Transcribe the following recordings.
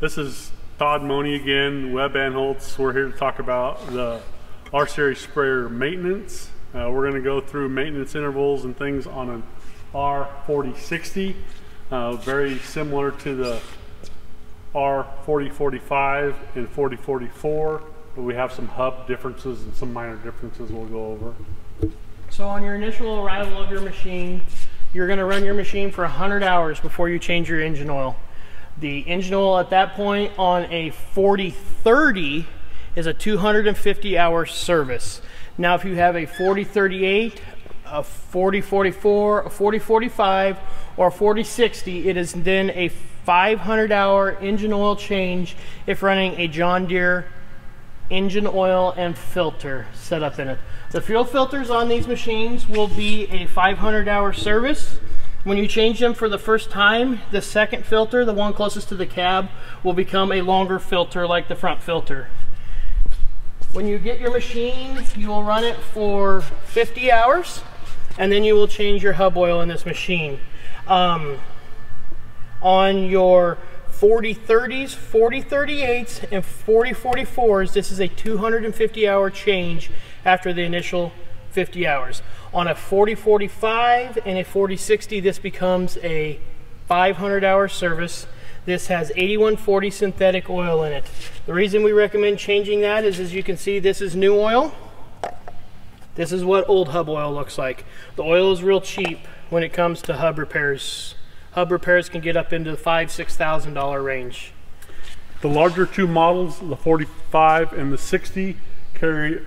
This is Todd Money again, Webb Anholz. We're here to talk about the R-Series sprayer maintenance. We're going to go through maintenance intervals and things on an R4060. Very similar to the R4045 and 4044, but we have some hub differences and some minor differences we'll go over. So on your initial arrival of your machine, you're going to run your machine for 100 hours before you change your engine oil. The engine oil at that point on a 4030 is a 250-hour service. Now if you have a 4038, a 4044, a 4045, or a 4060, it is then a 500-hour engine oil change if running a John Deere engine oil and filter set up in it. The fuel filters on these machines will be a 500-hour service. When you change them for the first time, the second filter, the one closest to the cab, will become a longer filter like the front filter. When you get your machine, you will run it for 50 hours, and then you will change your hub oil in this machine. On your 4030s, 4038s, and 4044s, this is a 250-hour change after the initial 50 hours. On a 4045 and a 4060, this becomes a 500-hour service. This has 8140 synthetic oil in it. The reason we recommend changing that is, as you can see, this is new oil. This is what old hub oil looks like. The oil is real cheap when it comes to hub repairs. Hub repairs can get up into the $5,000–$6,000 range. The larger two models, the 45 and the 60, carry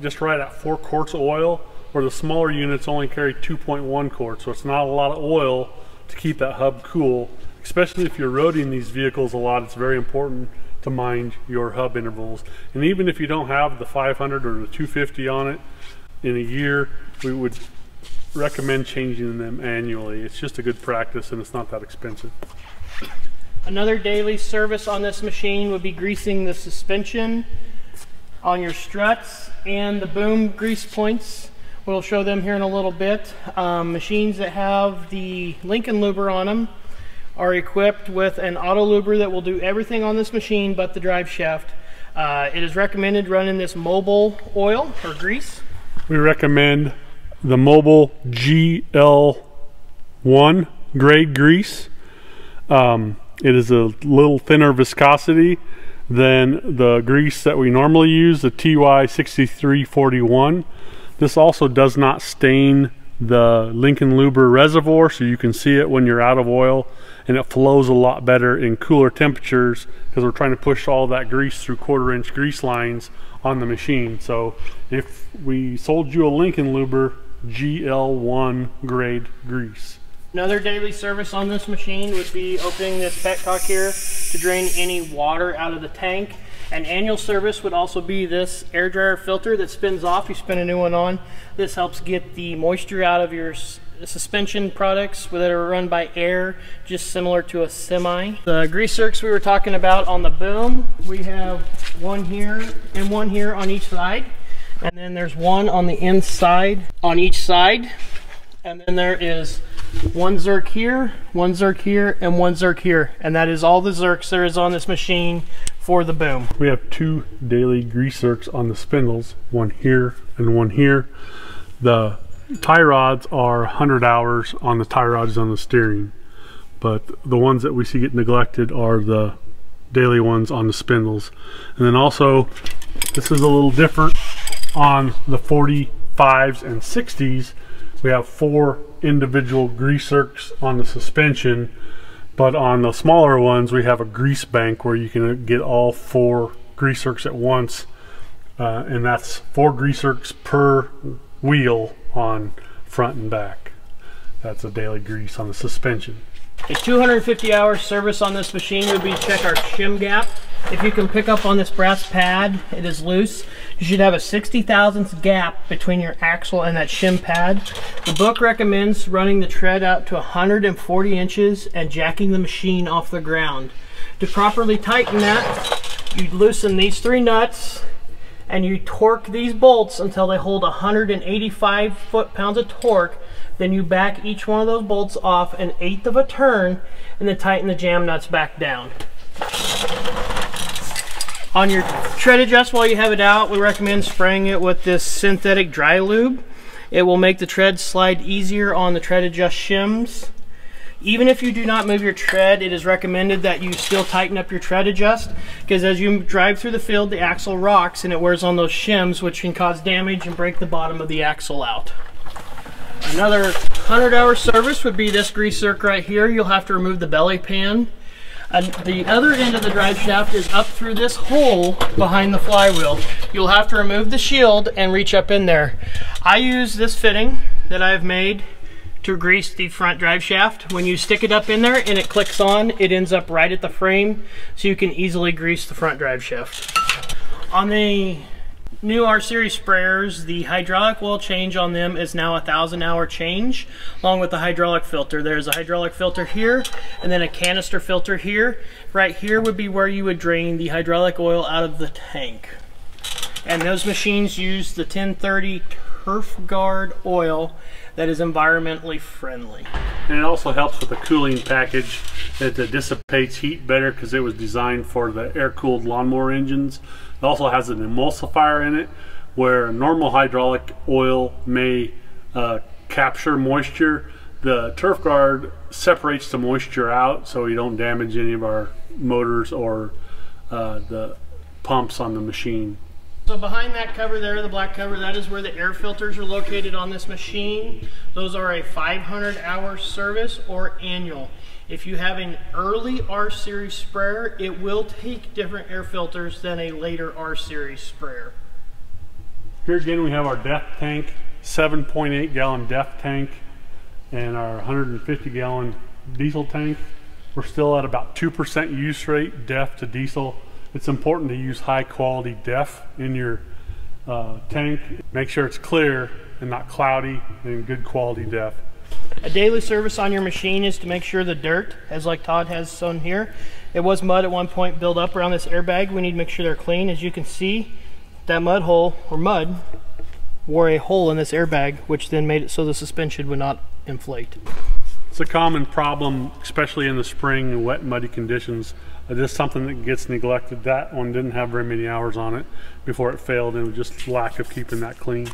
just right at 4 quarts of oil, where the smaller units only carry 2.1 quarts, so it's not a lot of oil to keep that hub cool. Especially if you're roading these vehicles a lot, it's very important to mind your hub intervals. And even if you don't have the 500 or the 250 on it in a year, we would recommend changing them annually. It's just a good practice and it's not that expensive. Another daily service on this machine would be greasing the suspension on your struts and the boom grease points. We'll show them here in a little bit. Machines that have the Lincoln Luber on them are equipped with an auto luber that will do everything on this machine but the drive shaft. It is recommended running this Mobil oil or grease. We recommend the Mobil GL1 grade grease. It is a little thinner viscosity than the grease that we normally use, the TY6341. This also does not stain the Lincoln Luber reservoir, so you can see it when you're out of oil, and it flows a lot better in cooler temperatures because we're trying to push all that grease through 1/4-inch grease lines on the machine. So if we sold you a Lincoln Luber GL1 grade grease. Another daily service on this machine would be opening this petcock here to drain any water out of the tank. An annual service would also be this air dryer filter that spins off. You spin a new one on. This helps get the moisture out of your suspension products that are run by air, just similar to a semi. The grease circs we were talking about on the boom, we have one here and one here on each side. And then there's one on the inside on each side. And then there is one zerk here, one zerk here, and one zerk here. And that is all the zerks there is on this machine for the boom. We have 2 daily grease zerks on the spindles, one here and one here. The tie rods are 100 hours on the tie rods on the steering. But the ones that we see get neglected are the daily ones on the spindles. And then also, this is a little different on the 45s and 60s. We have 4 individual grease zerks on the suspension, but on the smaller ones we have a grease bank where you can get all 4 grease zerks at once, and that's 4 grease zerks per wheel on front and back. That's a daily grease on the suspension. A 250-hour service on this machine would be check our shim gap. If you can pick up on this brass pad, it is loose. You should have a 60,000th gap between your axle and that shim pad. The book recommends running the tread out to 140 inches and jacking the machine off the ground. To properly tighten that, you loosen these 3 nuts and you torque these bolts until they hold 185 foot-pounds of torque. Then you back each one of those bolts off 1/8 of a turn and then tighten the jam nuts back down. On your tread adjust while you have it out, we recommend spraying it with this synthetic dry lube. It will make the tread slide easier on the tread adjust shims. Even if you do not move your tread, it is recommended that you still tighten up your tread adjust, because as you drive through the field, the axle rocks and it wears on those shims, which can cause damage and break the bottom of the axle out. Another 100-hour service would be this grease zerk right here. You'll have to remove the belly pan. The other end of the drive shaft is up through this hole behind the flywheel. You'll have to remove the shield and reach up in there. I use this fitting that I've made to grease the front drive shaft. When you stick it up in there and it clicks on, it ends up right at the frame, so you can easily grease the front drive shaft. On the new R Series sprayers, the hydraulic oil change on them is now a 1,000-hour change, along with the hydraulic filter. There's a hydraulic filter here and then a canister filter here. Right here would be where you would drain the hydraulic oil out of the tank. And those machines use the 1030 TurfGuard oil that is environmentally friendly. And it also helps with the cooling package. It dissipates heat better because it was designed for the air-cooled lawnmower engines. It also has an emulsifier in it, where normal hydraulic oil may capture moisture. The TurfGuard separates the moisture out so we don't damage any of our motors or the pumps on the machine. So behind that cover there, the black cover, that is where the air filters are located on this machine. Those are a 500-hour service or annual. If you have an early R Series sprayer, it will take different air filters than a later R Series sprayer. Here again we have our DEF tank, 7.8 gallon DEF tank, and our 150 gallon diesel tank. We're still at about 2% use rate, DEF to diesel. It's important to use high quality DEF in your tank. Make sure it's clear and not cloudy, and good quality DEF. A daily service on your machine is to make sure the dirt, as like Todd has shown here, it was mud at one point build up around this airbag. We need to make sure they're clean. As you can see, that mud hole, or mud, wore a hole in this airbag, which then made it so the suspension would not inflate. It's a common problem, especially in the spring and wet, muddy conditions. This is something that gets neglected. That one didn't have very many hours on it before it failed, and it was just lack of keeping that clean.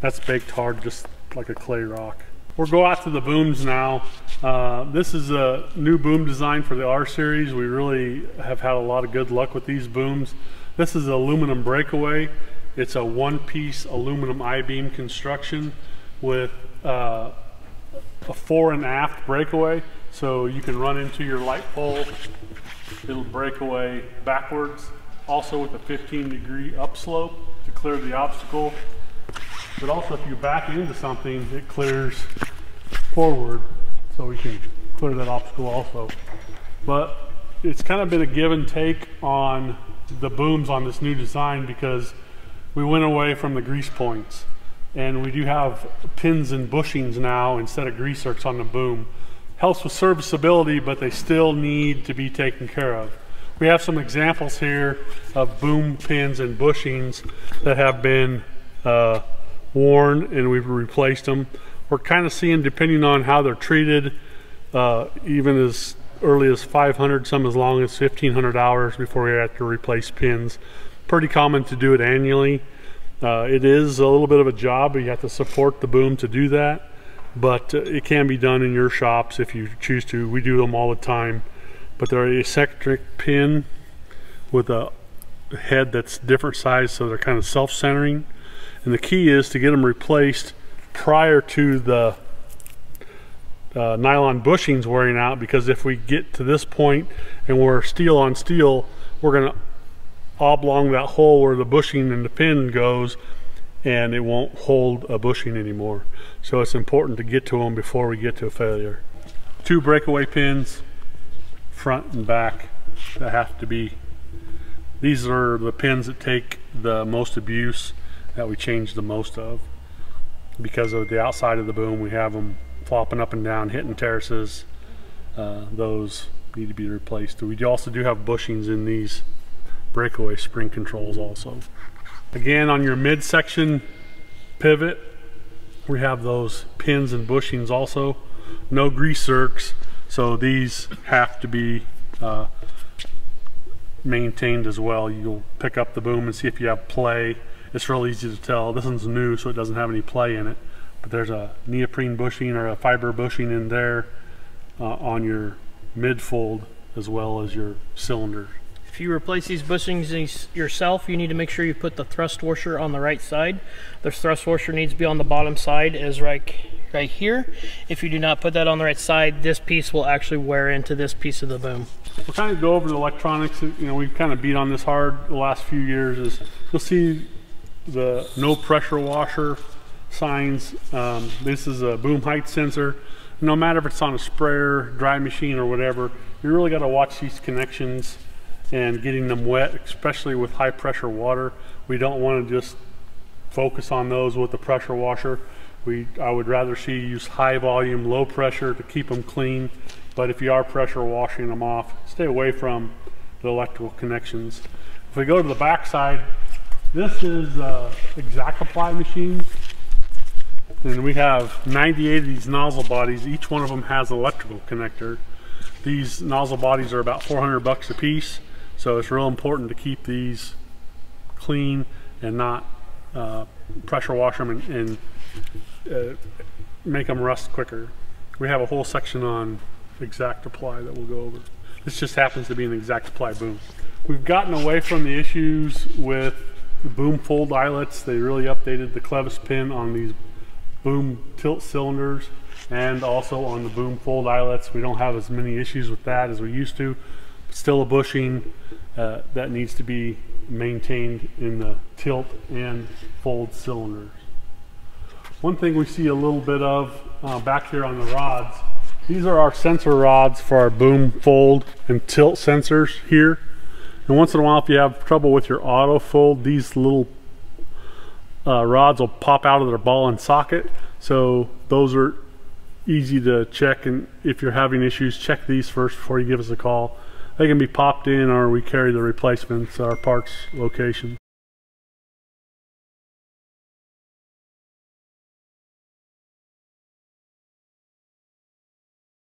That's baked hard, just like a clay rock. We'll go out to the booms now. This is a new boom design for the R Series. We really have had a lot of good luck with these booms. This is aluminum breakaway. It's a one-piece aluminum I-beam construction with a fore and aft breakaway, so you can run into your light pole, it'll break away backwards. Also with a 15-degree upslope to clear the obstacle, but also if you back into something, it clears forward, so we can clear that obstacle also. But it's kind of been a give and take on the booms on this new design, because we went away from the grease points. And we do have pins and bushings now instead of grease zerks on the boom. Helps with serviceability, but they still need to be taken care of. We have some examples here of boom pins and bushings that have been worn, and we've replaced them. We're kind of seeing, depending on how they're treated, even as early as 500, some as long as 1,500 hours before we have to replace pins. Pretty common to do it annually. It is a little bit of a job, but you have to support the boom to do that, but it can be done in your shops if you choose to. We do them all the time, but they're an eccentric pin with a head that's different size, so they're kind of self-centering, and the key is to get them replaced prior to the nylon bushings wearing out, because if we get to this point and we're steel on steel, we're going to oblong that hole where the bushing and the pin goes, and it won't hold a bushing anymore. So it's important to get to them before we get to a failure. Two breakaway pins, front and back, that have to be. These are the pins that take the most abuse, that we change the most of. Because of the outside of the boom, we have them flopping up and down, hitting terraces. Those need to be replaced. We also do have bushings in these breakaway spring controls also. Again, on your midsection pivot, we have those pins and bushings also. No grease zerks, so these have to be maintained as well. You'll pick up the boom and see if you have play. It's real easy to tell. This one's new, so it doesn't have any play in it, but there's a neoprene bushing or a fiber bushing in there on your midfold as well as your cylinder. If you replace these bushings yourself, you need to make sure you put the thrust washer on the right side. The thrust washer needs to be on the bottom side, as right here. If you do not put that on the right side, this piece will actually wear into this piece of the boom. We'll kind of go over the electronics. You know, we've kind of beat on this hard the last few years. Is you'll see the no pressure washer signs. This is a boom height sensor. No matter if it's on a sprayer, dry machine, or whatever, you really got to watch these connections and getting them wet, especially with high pressure water. We don't want to just focus on those with the pressure washer. I would rather see you use high volume, low pressure to keep them clean. But if you are pressure washing them off, stay away from the electrical connections. If we go to the back side, this is an Exact Apply machine. And we have 98 of these nozzle bodies. Each one of them has an electrical connector. These nozzle bodies are about 400 bucks a piece. So it's real important to keep these clean and not pressure wash them and make them rust quicker. We have a whole section on Exact Apply that we'll go over. This just happens to be an Exact Apply boom. We've gotten away from the issues with the boom fold eyelets. They really updated the clevis pin on these boom tilt cylinders and also on the boom fold eyelets. We don't have as many issues with that as we used to. Still a bushing that needs to be maintained in the tilt and fold cylinders. One thing we see a little bit of back here on the rods, these are our sensor rods for our boom fold and tilt sensors here. And once in a while, if you have trouble with your auto fold, these little rods will pop out of their ball and socket. So those are easy to check, and if you're having issues, check these first before you give us a call. They can be popped in, or we carry the replacements at our parts location.